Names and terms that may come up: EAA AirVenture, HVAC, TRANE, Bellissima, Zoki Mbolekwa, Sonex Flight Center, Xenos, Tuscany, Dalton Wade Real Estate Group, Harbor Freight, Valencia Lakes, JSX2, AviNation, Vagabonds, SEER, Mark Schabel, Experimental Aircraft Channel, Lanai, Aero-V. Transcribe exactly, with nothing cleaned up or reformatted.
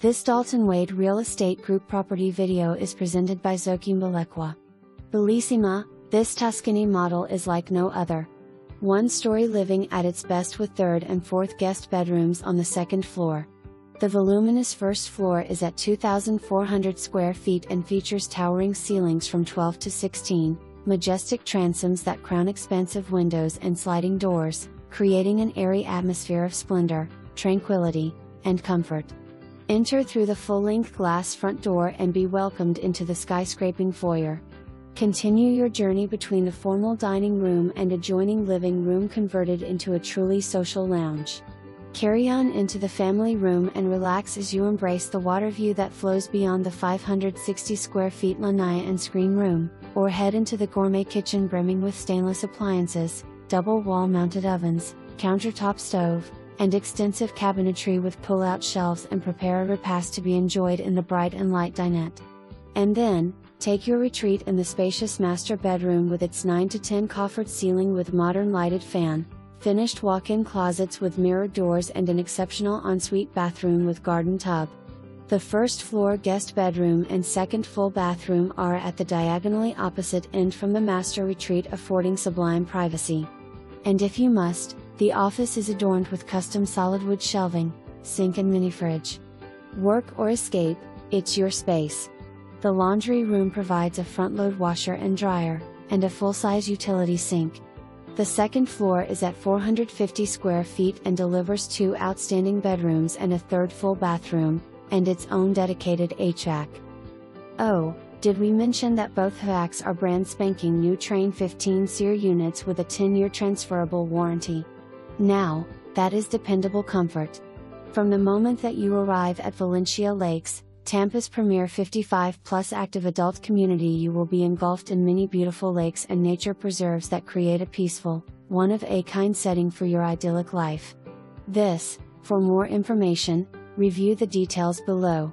This Dalton Wade Real Estate Group property video is presented by Zoki Mbolekwa. Bellissima, this Tuscany model is like no other. One-story living at its best with third and fourth guest bedrooms on the second floor. The voluminous first floor is at two thousand four hundred square feet and features towering ceilings from twelve to sixteen, majestic transoms that crown expansive windows and sliding doors, creating an airy atmosphere of splendor, tranquility, and comfort. Enter through the full-length glass front door and be welcomed into the skyscraping foyer. Continue your journey between the formal dining room and adjoining living room converted into a truly social lounge. Carry on into the family room and relax as you embrace the water view that flows beyond the five hundred sixty square feet lanai and screen room, or head into the gourmet kitchen brimming with stainless appliances, double wall-mounted ovens, countertop stove, and extensive cabinetry with pull-out shelves, and prepare a repast to be enjoyed in the bright and light dinette. And then, take your retreat in the spacious master bedroom with its nine to ten coffered ceiling with modern lighted fan, finished walk-in closets with mirrored doors, and an exceptional ensuite bathroom with garden tub. The first floor guest bedroom and second full bathroom are at the diagonally opposite end from the master retreat, affording sublime privacy. And if you must, the office is adorned with custom solidwood shelving, sink and mini-fridge. Work or escape, it's your space. The laundry room provides a front-load washer and dryer, and a full-size utility sink. The second floor is at four hundred fifty square feet and delivers two outstanding bedrooms and a third full bathroom, and its own dedicated H V A C. Oh, did we mention that both H V A Cs are brand spanking new TRANE fifteen SEER units with a ten-year transferable warranty? Now, that is dependable comfort. From the moment that you arrive at Valencia Lakes, Tampa's premier fifty-five plus active adult community, you will be engulfed in many beautiful lakes and nature preserves that create a peaceful, one-of-a-kind setting for your idyllic life. This, for more information, review the details below.